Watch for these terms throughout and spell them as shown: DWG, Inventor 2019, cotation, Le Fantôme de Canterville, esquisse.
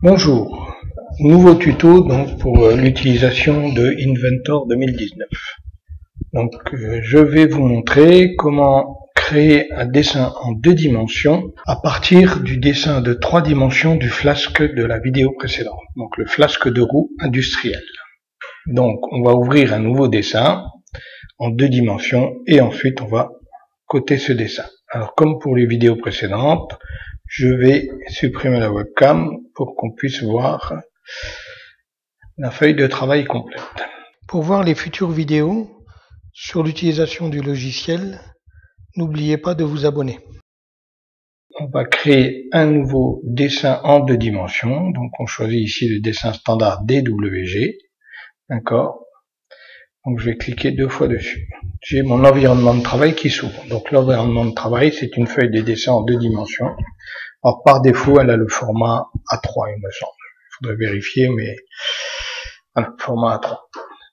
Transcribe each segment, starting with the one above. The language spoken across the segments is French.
Bonjour, nouveau tuto donc pour l'utilisation de Inventor 2019. Donc je vais vous montrer comment créer un dessin en deux dimensions à partir du dessin de trois dimensions du flasque de la vidéo précédente, donc le flasque de roue industriel. Donc on va ouvrir un nouveau dessin en deux dimensions et ensuite on va coter ce dessin. Alors comme pour les vidéos précédentes, je vais supprimer la webcam pour qu'on puisse voir la feuille de travail complète. Pour voir les futures vidéos sur l'utilisation du logiciel, n'oubliez pas de vous abonner. On va créer un nouveau dessin en deux dimensions. Donc on choisit ici le dessin standard DWG. D'accord ? Donc je vais cliquer deux fois dessus. J'ai mon environnement de travail qui s'ouvre. Donc l'environnement de travail, c'est une feuille de dessin en deux dimensions. Alors par défaut, elle a le format A3, il me semble. Il faudrait vérifier, mais voilà, format A3.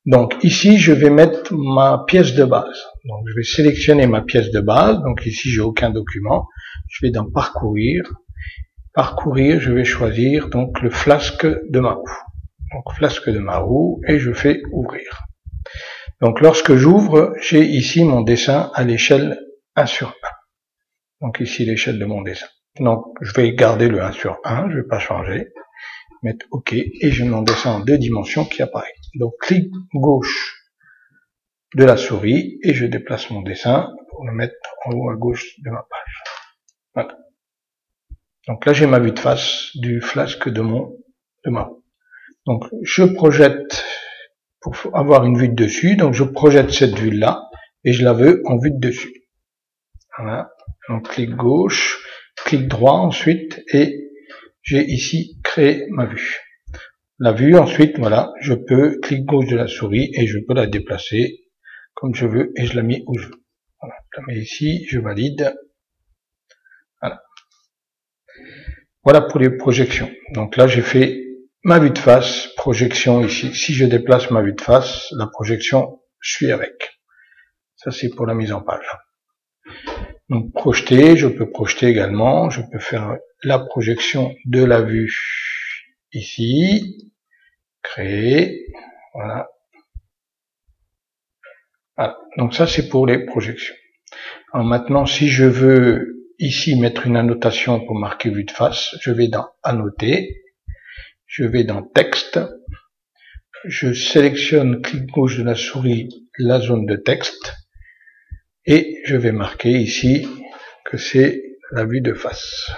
Donc ici, je vais mettre ma pièce de base. Donc je vais sélectionner ma pièce de base. Donc ici, j'ai aucun document. Je vais dans parcourir. Parcourir, je vais choisir donc le flasque de ma roue. Donc flasque de ma roue et je fais ouvrir. Donc lorsque j'ouvre, j'ai ici mon dessin à l'échelle 1 sur 1. Donc ici l'échelle de mon dessin. Donc je vais garder le 1 sur 1, je ne vais pas changer. Mettre OK et j'ai mon dessin en deux dimensions qui apparaît. Donc clic gauche de la souris et je déplace mon dessin pour le mettre en haut à gauche de ma page. Voilà. Donc là j'ai ma vue de face du flasque de ma roue. Donc je projette... pour avoir une vue de dessus, donc je projette cette vue là et je la veux en vue de dessus. Voilà, donc clic gauche, clic droit ensuite et j'ai ici créé ma vue. La vue ensuite, voilà, je peux clic gauche de la souris et je peux la déplacer comme je veux et je la mets où je veux. Voilà, je la mets ici, je valide. Voilà. Voilà pour les projections. Donc là j'ai fait ma vue de face, projection ici. Si je déplace ma vue de face, la projection suit avec. Ça, c'est pour la mise en page. Donc, projeter, je peux projeter également. Je peux faire la projection de la vue ici. Créer. Voilà. Voilà. Donc, ça, c'est pour les projections. Alors, maintenant, si je veux ici mettre une annotation pour marquer vue de face, je vais dans annoter. Je vais dans texte, je sélectionne, clic gauche de la souris, la zone de texte, et je vais marquer ici que c'est la vue de face.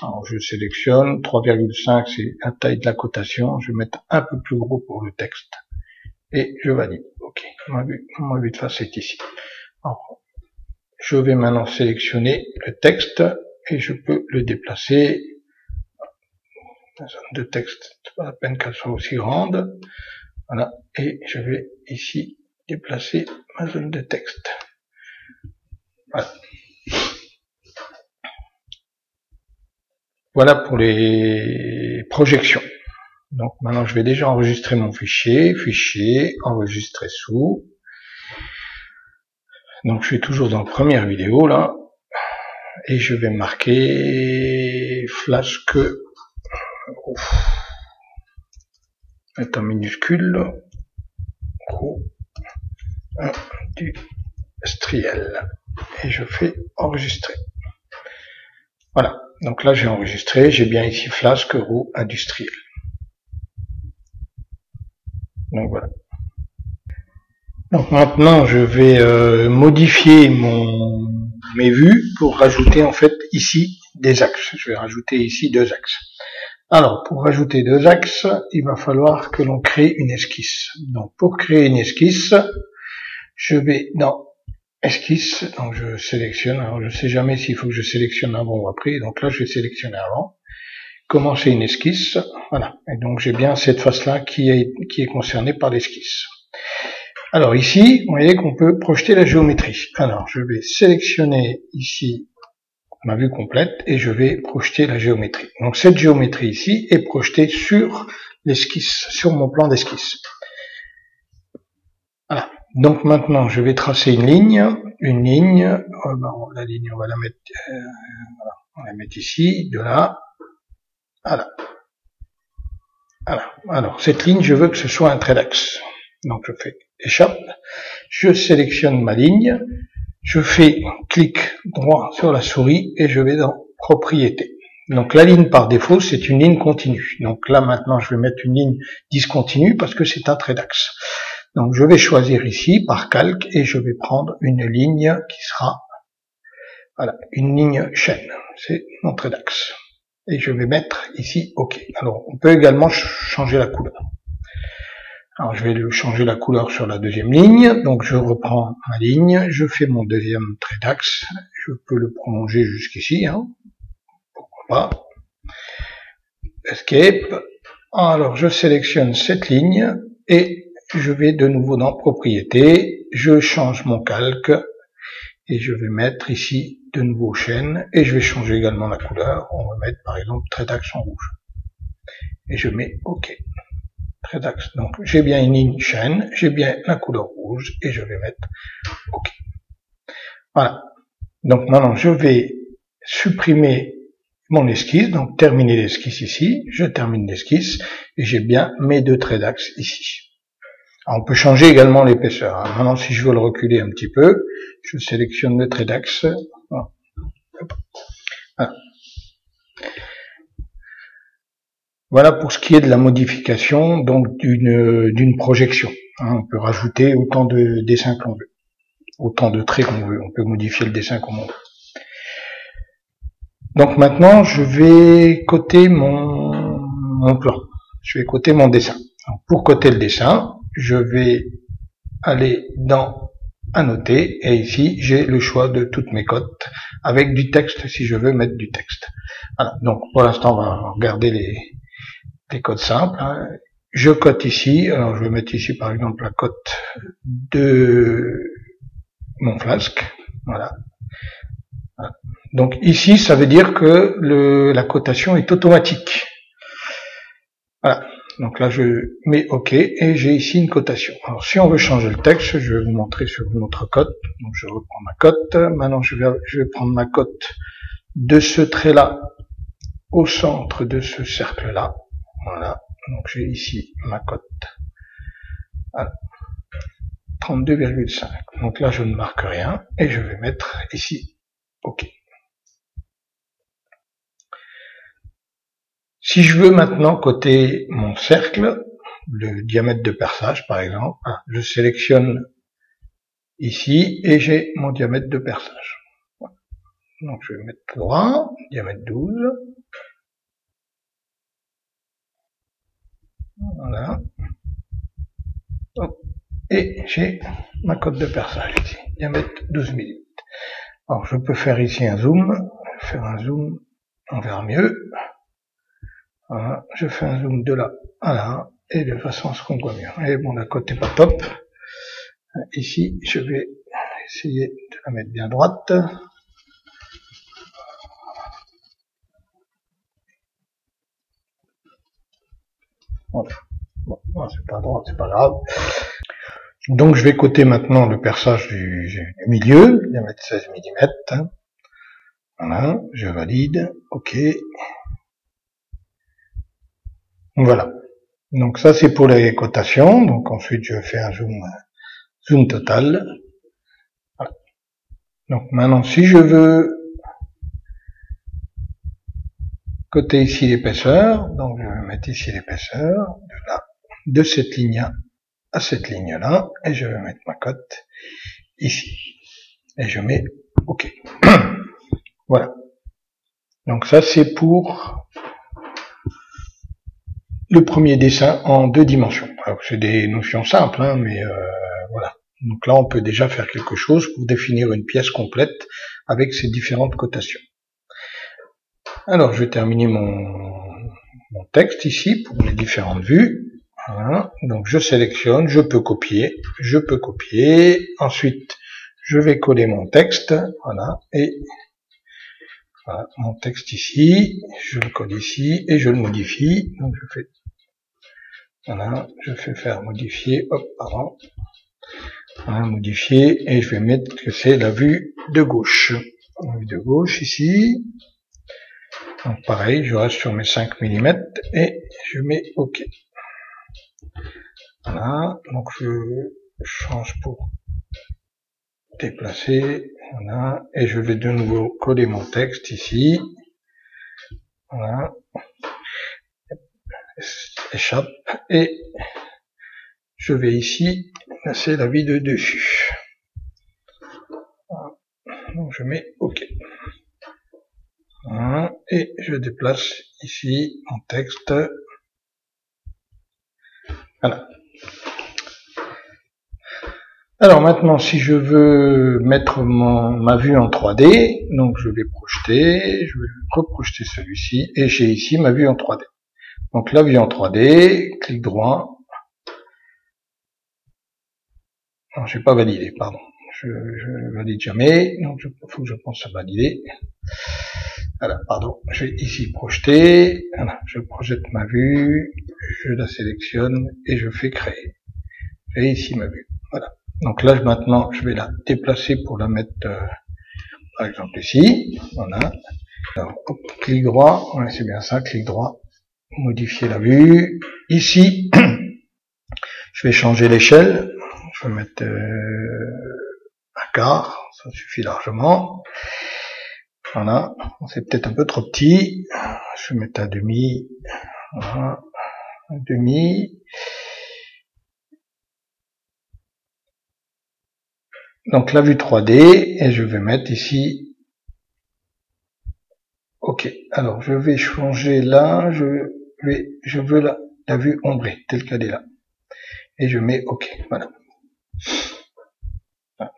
Alors je sélectionne, 3,5 c'est la taille de la cotation, je vais mettre un peu plus gros pour le texte, et je valide. Ok, ma vue de face est ici. Alors, je vais maintenant sélectionner le texte, et je peux le déplacer. La zone de texte, c'est pas la peine qu'elle soit aussi grande. Voilà. Et je vais ici déplacer ma zone de texte. Voilà. Voilà pour les projections. Donc maintenant je vais déjà enregistrer mon fichier. Fichier, enregistrer sous. Donc je suis toujours dans la première vidéo là. Et je vais marquer flasque. Mettre en minuscule industriel et je fais enregistrer. Voilà, donc là j'ai enregistré, j'ai bien ici flasque roue industriel. Donc voilà. Donc maintenant je vais modifier mes vues pour rajouter en fait ici des axes. Je vais rajouter ici deux axes. Alors, pour rajouter deux axes, il va falloir que l'on crée une esquisse. Donc, pour créer une esquisse, je vais dans esquisse, donc je sélectionne, alors je ne sais jamais s'il faut que je sélectionne avant ou après, donc là je vais sélectionner avant, commencer une esquisse, voilà. Et donc j'ai bien cette face-là qui est concernée par l'esquisse. Alors ici, vous voyez qu'on peut projeter la géométrie. Alors, je vais sélectionner ici ma vue complète et je vais projeter la géométrie. Donc cette géométrie ici est projetée sur l'esquisse, sur mon plan d'esquisse. Voilà. Donc maintenant je vais tracer une ligne, la ligne on va la mettre ici, de là, Voilà. Alors, cette ligne, je veux que ce soit un trait d'axe. Donc, je fais échappe. Je sélectionne ma ligne. Je fais clic droit sur la souris et je vais dans propriétés. Donc, la ligne par défaut, c'est une ligne continue. Donc là, maintenant, je vais mettre une ligne discontinue parce que c'est un trait d'axe. Donc, je vais choisir ici par calque et je vais prendre une ligne qui sera, voilà, une ligne chaîne. C'est mon trait d'axe. Et je vais mettre ici OK. Alors, on peut également changer la couleur. Alors, je vais changer la couleur sur la deuxième ligne. Donc, je reprends ma ligne. Je fais mon deuxième trait d'axe. Je peux le prolonger jusqu'ici, hein. Pourquoi pas. Escape. Alors, je sélectionne cette ligne et je vais de nouveau dans propriétés. Je change mon calque et je vais mettre ici de nouveau chaîne, et je vais changer également la couleur. On va mettre par exemple trait d'axe en rouge et je mets OK. Trait d'axe, donc j'ai bien une ligne chaîne, j'ai bien la couleur rouge et je vais mettre OK. Voilà, donc maintenant je vais supprimer mon esquisse, donc terminer l'esquisse ici, je termine l'esquisse et j'ai bien mes deux traits d'axe ici. Alors, on peut changer également l'épaisseur, hein. Maintenant si je veux le reculer un petit peu, je sélectionne le trait d'axe. Voilà pour ce qui est de la modification donc d'une projection. Hein, on peut rajouter autant de dessins qu'on veut, autant de traits qu'on veut. On peut modifier le dessin comme on veut. Donc maintenant, je vais coter mon plan. Je vais coter mon dessin. Donc, pour coter le dessin, je vais aller dans Annoter et ici j'ai le choix de toutes mes cotes avec du texte si je veux mettre du texte. Voilà, donc pour l'instant on va regarder les cotes simples. Hein. Je cote ici, alors je vais mettre ici par exemple la cote de mon flasque. Voilà. Voilà. Donc ici ça veut dire que la cotation est automatique. Voilà. Donc là, je mets OK et j'ai ici une cotation. Alors, si on veut changer le texte, je vais vous montrer sur une autre cote. Donc, je reprends ma cote. Maintenant, je vais prendre ma cote de ce trait-là au centre de ce cercle-là. Voilà. Donc, j'ai ici ma cote. Voilà. 32,5. Donc là, je ne marque rien et je vais mettre ici OK. Si je veux maintenant coter mon cercle, le diamètre de perçage par exemple, je sélectionne ici et j'ai mon diamètre de perçage. Donc je vais mettre droit, diamètre 12. Voilà. Et j'ai ma cote de perçage ici, diamètre 12 mm. Alors je peux faire ici un zoom, on verra mieux. Voilà, je fais un zoom de là à là, et de façon à ce qu'on voit mieux. Et bon, la cote n'est pas top. Ici, je vais essayer de la mettre bien droite. Voilà. Bon, c'est pas droit, c'est pas grave. Donc, je vais coter maintenant le perçage du milieu, diamètre 16 mm. Voilà, je valide. OK. Voilà. Donc ça c'est pour les cotations. Donc ensuite je fais un zoom total. Voilà. Donc maintenant si je veux coter ici l'épaisseur, donc je vais mettre ici l'épaisseur de là, de cette ligne à cette ligne là, et je vais mettre ma cote ici. Et je mets OK. Voilà. Donc ça c'est pour le premier dessin en deux dimensions. Alors c'est des notions simples, hein, mais voilà. Donc là, on peut déjà faire quelque chose pour définir une pièce complète avec ces différentes cotations. Alors, je vais terminer mon texte ici pour les différentes vues. Voilà. Donc, je sélectionne, je peux copier. Ensuite, je vais coller mon texte. Voilà. Et voilà, mon texte ici. Je le colle ici et je le modifie. Donc, je fais voilà, je fais faire modifier, hop, pardon, voilà, modifier, et je vais mettre que c'est la vue de gauche ici, Donc pareil, je reste sur mes 5 mm et je mets OK. Voilà, donc je change pour déplacer, voilà, et je vais de nouveau coller mon texte ici, voilà, échappe, et je vais ici placer la vie de dessus. Donc je mets OK. Voilà, et je déplace ici mon texte. Voilà. Alors maintenant, si je veux mettre ma vue en 3D, donc je vais projeter, je vais reprojeter celui-ci, et j'ai ici ma vue en 3D. Donc la vue en 3D, clic droit. Non, j'ai pas validé, pardon. Je valide jamais, donc il faut que je pense à valider. Voilà, pardon, je vais ici projeter, voilà, je projette ma vue, je la sélectionne et je fais créer. J'ai ici ma vue, voilà. Donc là, maintenant, je vais la déplacer pour la mettre, par exemple, ici, voilà. Alors, hop, clic droit, ouais, c'est bien ça, clic droit, modifier la vue. Ici, je vais changer l'échelle, je vais mettre un quart, ça suffit largement. Voilà, c'est peut-être un peu trop petit, je vais mettre à demi, voilà, à demi. Donc la vue 3D, et je vais mettre ici, OK, alors je vais changer là, je veux la vue ombrée, telle qu'elle est là, et je mets OK, voilà.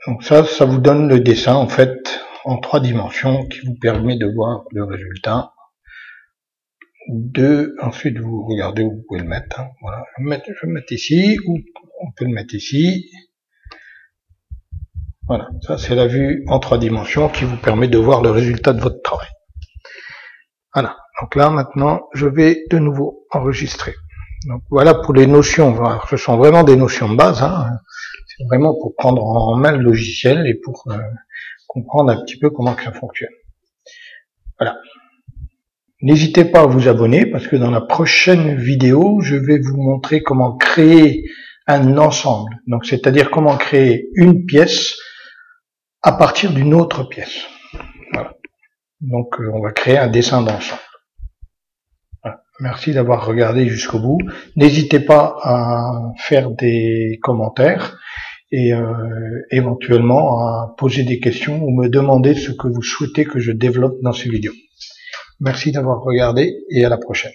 Donc ça vous donne le dessin en fait, en 3 dimensions, qui vous permet de voir le résultat. Ensuite vous regardez où vous pouvez le mettre, hein. Voilà, je vais le mettre ici, ou on peut le mettre ici. Voilà, ça c'est la vue en 3 dimensions qui vous permet de voir le résultat de votre travail. Voilà, donc là maintenant je vais de nouveau enregistrer. Donc voilà pour les notions, ce sont vraiment des notions de base, hein. C'est vraiment pour prendre en main le logiciel et pour comprendre un petit peu comment ça fonctionne. Voilà. N'hésitez pas à vous abonner parce que dans la prochaine vidéo, je vais vous montrer comment créer un ensemble. Donc c'est-à-dire comment créer une pièce à partir d'une autre pièce. Voilà. Donc on va créer un dessin d'ensemble. Voilà. Merci d'avoir regardé jusqu'au bout. N'hésitez pas à faire des commentaires et éventuellement à poser des questions ou me demander ce que vous souhaitez que je développe dans ces vidéos. Merci d'avoir regardé et à la prochaine.